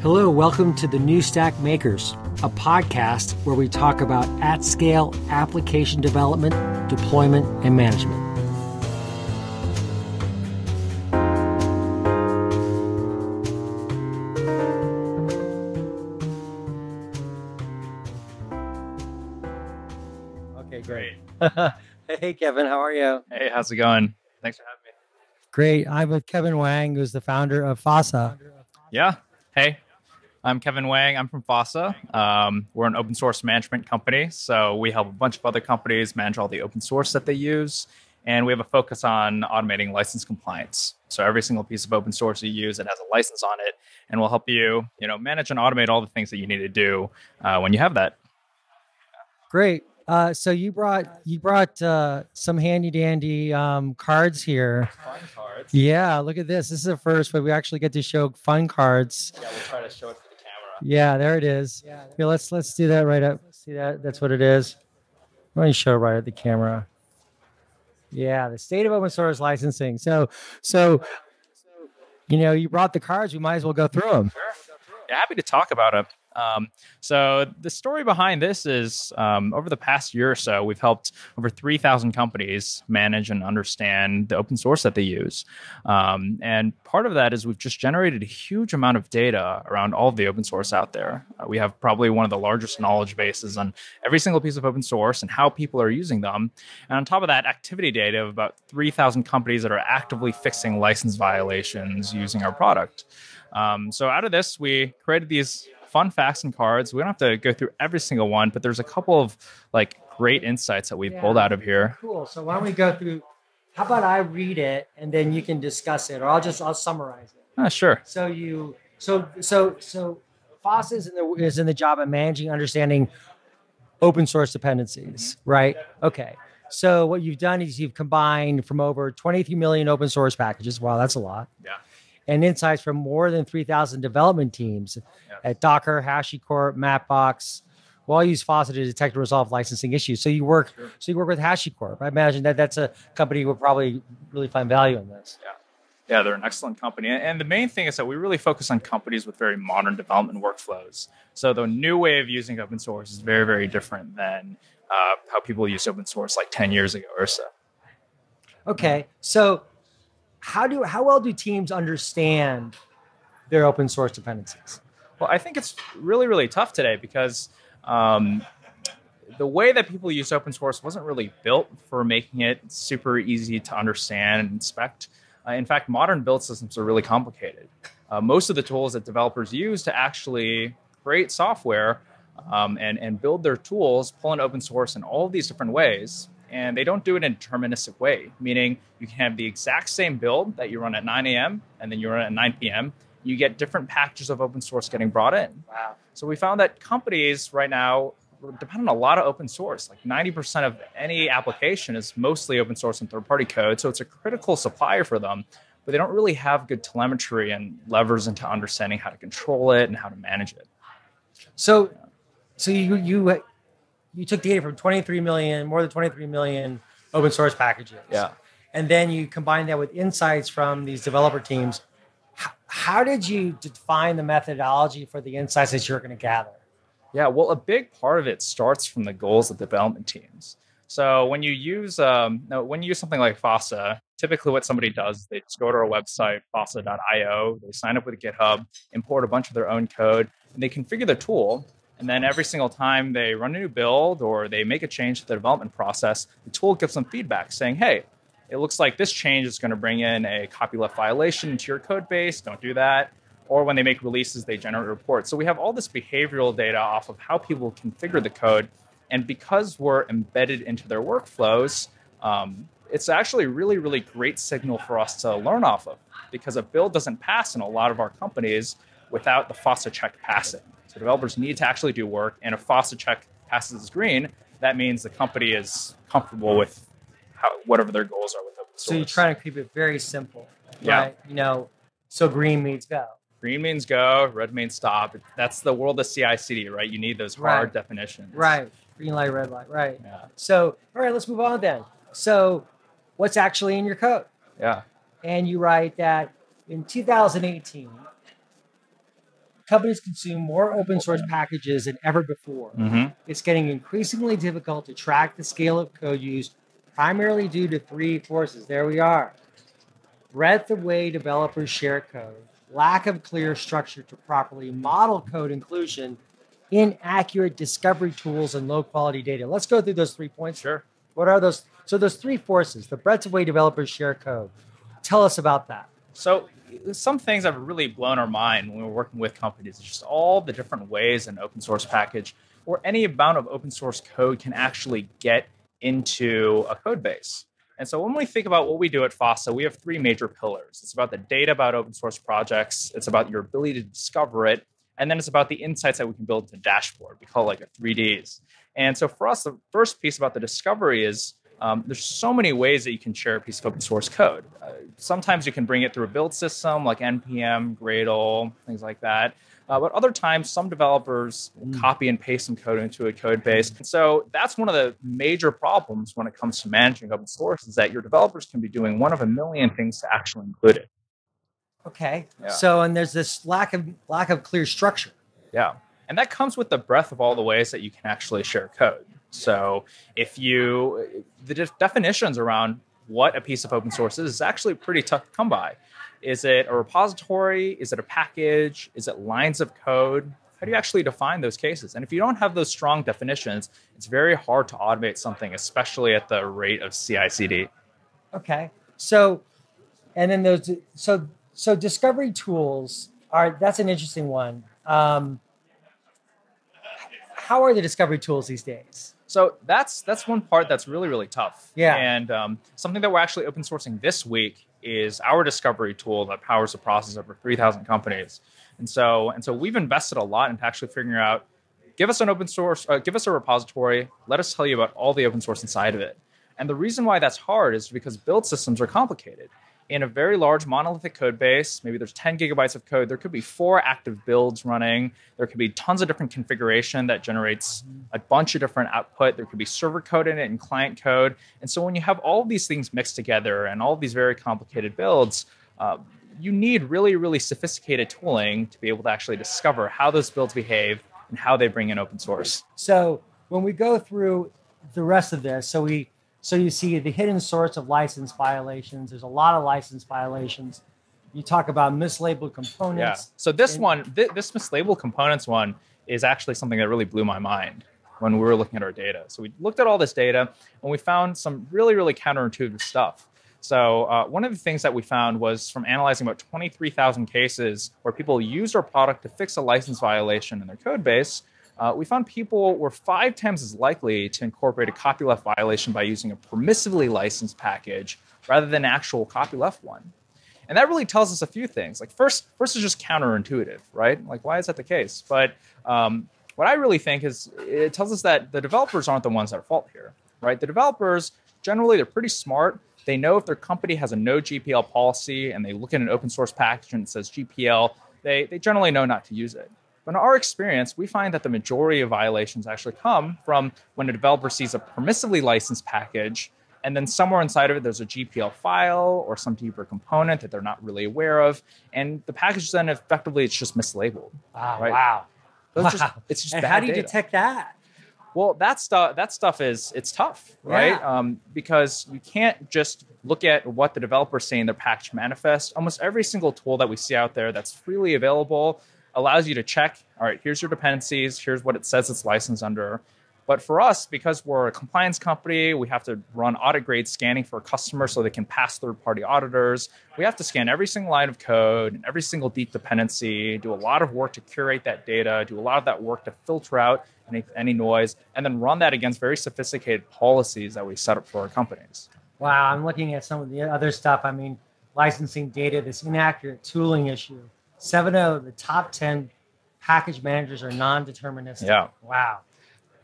Hello, welcome to The New Stack Makers, a podcast where we talk about at-scale application development, deployment, and management. Okay, great. Hey, Kevin, how are you? Hey, how's it going? Thanks for having me. Great. I'm with Kevin Wang, who's the founder of FOSSA. Yeah. Hey, I'm Kevin Wang. I'm from FOSSA. We're an open source management company. So we help a bunch of other companies manage all the open source that they use. And we have a focus on automating license compliance. So every single piece of open source you use, it has a license on it. And we'll help you, manage and automate all the things that you need to do when you have that. Great. So you brought some handy dandy cards here. Fun cards. Yeah, look at this. This is the first, but we actually get to show fun cards. Yeah, we'll try to show it to the camera. Yeah, there it is. Yeah, here, let's do that right up. See that? That's what it is. Let me show right at the camera. Yeah, the state of open source licensing. So you brought the cards. We might as well go through them. Sure. Yeah, happy to talk about them. So the story behind this is over the past year or so, we've helped over 3,000 companies manage and understand the open source that they use. And part of that is we've just generated a huge amount of data around all of the open source out there. We have probably one of the largest knowledge bases on every single piece of open source and how people are using them. And on top of that, activity data of about 3,000 companies that are actively fixing license violations using our product. So out of this, we created these fun facts and cards. We don't have to go through every single one, but there's a couple of great insights that we've pulled out of here. Cool. So why don't we go through, how about I read it and then you can discuss it, or I'll summarize it. Sure. So FOSSA is in the job of managing, understanding open source dependencies, right? Okay. So what you've done is you've combined from over 23 million open source packages. Wow, that's a lot. Yeah. And insights from more than 3,000 development teams at Docker, HashiCorp, Mapbox. We all use FOSSA to detect and resolve licensing issues. So you work with HashiCorp. I imagine that's a company who will probably really find value in this. Yeah. Yeah, they're an excellent company. And the main thing is that we really focus on companies with very modern development workflows. So the new way of using open source is very, very different than how people used open source 10 years ago or so. Okay. So how well do teams understand their open source dependencies? Well, I think it's really, really tough today because the way that people use open source wasn't really built for making it super easy to understand and inspect. In fact, modern build systems are really complicated. Most of the tools that developers use to actually create software and build their tools pull in open source in all of these different ways. And they don't do it in a deterministic way, meaning you can have the exact same build that you run at 9 a.m. and then you run at 9 p.m. You get different packages of open source getting brought in. Wow. So we found that companies right now depend on a lot of open source. 90% of any application is mostly open source and third-party code. So it's a critical supplier for them, but they don't really have good telemetry and levers into understanding how to control it and how to manage it. So you took data from more than 23 million open source packages. Yeah. And then you combined that with insights from these developer teams. How did you define the methodology for the insights that you're going to gather? Yeah, well, a big part of it starts from the goals of development teams. So when you use something like FOSSA, typically what somebody does is they just go to our website, FOSSA.io, they sign up with GitHub, import a bunch of their own code, and they configure the tool. And then every single time they run a new build or they make a change to the development process, the tool gives them feedback saying, hey, it looks like this change is going to bring in a copyleft violation to your code base. Don't do that. Or when they make releases, they generate reports. So we have all this behavioral data off of how people configure the code. And because we're embedded into their workflows, it's actually a really, really great signal for us to learn off of, because a build doesn't pass in a lot of our companies without the FOSSA check passing. So developers need to actually do work, and if FOSSA check passes as green, that means the company is comfortable with whatever their goals are with open source. So you're trying to keep it very simple, right? Yeah. So green means go. Green means go, red means stop. That's the world of CI/CD, right? You need those hard definitions. Right, green light, red light, right. Yeah. So, all right, let's move on then. So what's actually in your code? Yeah. and you write that in 2018, companies consume more open source packages than ever before. Mm-hmm. It's getting increasingly difficult to track the scale of code used, primarily due to three forces. There we are. Breadth of way developers share code, lack of clear structure to properly model code inclusion, inaccurate discovery tools, and low quality data. Let's go through those 3 points. Sure. What are those? So those three forces, the breadth of way developers share code. Tell us about that. So some things have really blown our mind when we're working with companies. It's just all the different ways an open source package or any amount of open source code can actually get into a code base. And so when we think about what we do at FOSSA, we have three major pillars. It's about the data about open source projects. It's about your ability to discover it. And then it's about the insights that we can build into the dashboard. We call it like a 3Ds. And so for us, the first piece about the discovery is there's so many ways that you can share a piece of open source code. Sometimes you can bring it through a build system like NPM, Gradle, things like that. But other times, some developers will copy and paste some code into a code base. And so that's one of the major problems when it comes to managing open source is that your developers can be doing one of a million things to actually include it. Okay. Yeah. So, and there's this lack of clear structure. Yeah. And that comes with the breadth of all the ways that you can actually share code. So if you, the definitions around what a piece of open source is actually pretty tough to come by. Is it a repository? Is it a package? Is it lines of code? How do you actually define those cases? And if you don't have those strong definitions, it's very hard to automate something, especially at the rate of CI/CD. Okay. So, and then those, so discovery tools are, that's an interesting one. How are the discovery tools these days? So that's one part that's really, really tough. Yeah. And something that we're actually open sourcing this week is our discovery tool that powers the process of over 3,000 companies. And so we've invested a lot into actually figuring out, give us an open source, give us a repository, let us tell you about all the open source inside of it. And the reason why that's hard is because build systems are complicated. In a very large monolithic code base, maybe there's 10 gigabytes of code, there could be 4 active builds running, there could be tons of different configuration that generates a bunch of different output, there could be server code in it and client code. And so when you have all of these things mixed together and all of these very complicated builds, you need really, really sophisticated tooling to be able to actually discover how those builds behave and how they bring in open source. So when we go through the rest of this, so you see the hidden source of license violations. There's a lot of license violations. You talk about mislabeled components. Yeah. So this one, this mislabeled components one is actually something that really blew my mind when we were looking at our data. So we looked at all this data and we found some really, really counterintuitive stuff. So one of the things that we found was from analyzing about 23,000 cases where people used our product to fix a license violation in their code base, we found people were 5 times as likely to incorporate a copyleft violation by using a permissively licensed package rather than an actual copyleft one. And that really tells us a few things. Like first is just counterintuitive, right? Like why is that the case? But what I really think is it tells us that the developers aren't the ones that are at fault here, right? The developers, generally, they're pretty smart. They know if their company has a no GPL policy and they look at an open source package and it says GPL, they generally know not to use it. But in our experience, we find that the majority of violations actually come from when a developer sees a permissively licensed package, and then somewhere inside of it, there's a GPL file or some deeper component that they're not really aware of. And the package then effectively, it's just mislabeled. Wow, right? Wow. It's just and bad how do you data. Detect that? Well, that stuff is, it's tough, right? Yeah. Because you can't just look at what the developer's saying in their package manifest. Almost every single tool that we see out there that's freely available allows you to check, all right, here's your dependencies, here's what it says it's licensed under. But for us, because we're a compliance company, we have to run audit grade scanning for a customer so they can pass third-party auditors. We have to scan every single line of code and every single deep dependency, do a lot of work to curate that data, do a lot of that work to filter out any noise, and then run that against very sophisticated policies that we set up for our companies. Wow, I'm looking at some of the other stuff. I mean, licensing data, this inaccurate tooling issue. 7 out of the top 10 package managers are non-deterministic. Yeah. Wow.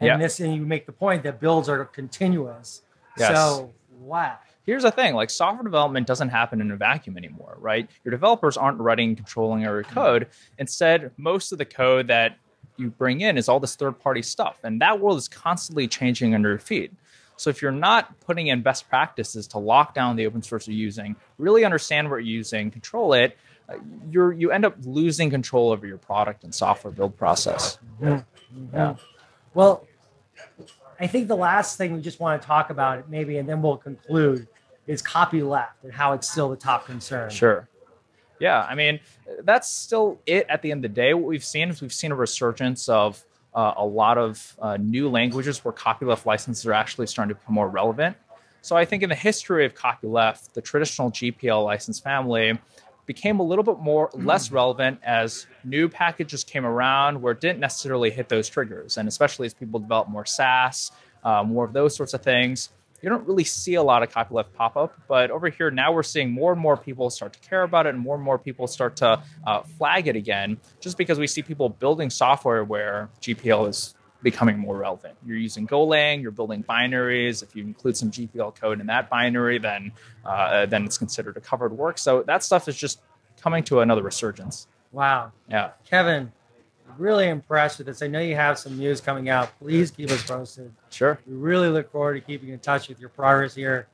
And yeah. And you make the point that builds are continuous. Yes. So, wow. Here's the thing, like software development doesn't happen in a vacuum anymore, right? Your developers aren't writing and controlling your code. Instead, most of the code that you bring in is all this third-party stuff. And that world is constantly changing under your feet. So if you're not putting in best practices to lock down the open source you're using, really understand what you're using, control it, you end up losing control over your product and software build process. Yeah. Yeah. Well, I think the last thing we just want to talk about, maybe, and then we'll conclude, is copy left and how it's still the top concern. Sure. Yeah, I mean, that's still it at the end of the day. What we've seen is we've seen a resurgence of a lot of new languages where copyleft licenses are actually starting to become more relevant. So I think in the history of copyleft, the traditional GPL license family became a little bit less relevant as new packages came around where it didn't necessarily hit those triggers. And especially as people develop more SaaS, more of those sorts of things, you don't really see a lot of copyleft pop up, but over here now we're seeing more and more people start to care about it, and more people start to flag it again, just because we see people building software where GPL is becoming more relevant. You're using Golang, you're building binaries. If you include some GPL code in that binary, then it's considered a covered work. So that stuff is just coming to another resurgence. Wow. Yeah. Kevin, really impressed with this. I know you have some news coming out. Please keep us posted. Sure. We really look forward to keeping in touch with your progress here.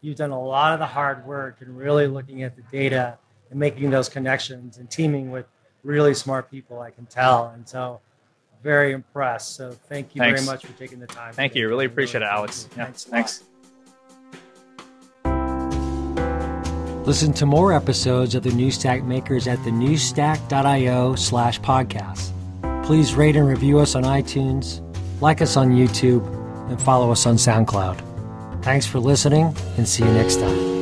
You've done a lot of the hard work and really looking at the data and making those connections and teaming with really smart people, I can tell. And so very impressed. So thank you very much for taking the time. Thank you. Really appreciate it, Alex. Yeah. Thanks. Listen to more episodes of The New Stack Makers at thenewstack.io/podcast. Please rate and review us on iTunes, like us on YouTube, and follow us on SoundCloud. Thanks for listening, and see you next time.